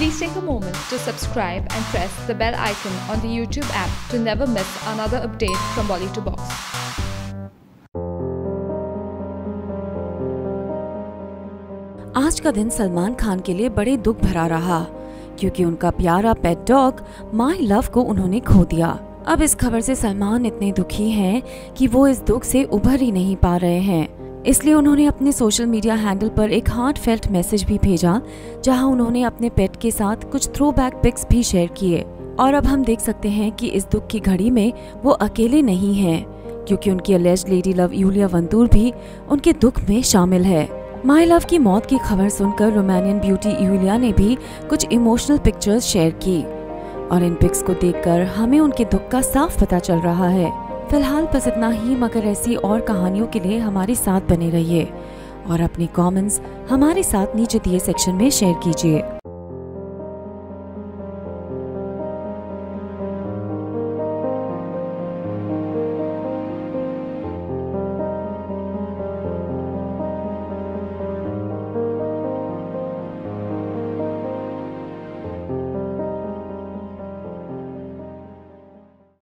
Please take a moment to subscribe and press the bell icon on the YouTube app to never miss another update from Bollywood Box. आज का दिन सलमान खान के लिए बड़े दुख भरा रहा क्योंकि उनका प्यारा पेट डॉग माय लव को उन्होंने खो दिया। अब इस खबर से सलमान इतने दुखी हैं कि वो इस दुख से उभर ही नहीं पा रहे हैं, इसलिए उन्होंने अपने सोशल मीडिया हैंडल पर एक हार्टफेल्ट मैसेज भी भेजा जहां उन्होंने अपने पेट के साथ कुछ थ्रोबैक पिक्स भी शेयर किए। और अब हम देख सकते हैं कि इस दुख की घड़ी में वो अकेले नहीं हैं क्योंकि उनकी alleged lady love Julia Vantur भी उनके दुख में शामिल है। माय लव की मौत की खबर सुनकर रोमानियन ब्यूटी जूलिया ने भी कुछ इमोशनल पिक्चर्स शेयर की और इन पिक्स को देखकर हमें उनके दुख का साफ पता चल रहा है। फिलहाल बस इतना ही, मगर ऐसी और कहानियों के लिए हमारे साथ बने रहिए और अपने कमेंट्स हमारे साथ नीचे दिए सेक्शन में शेयर कीजिए।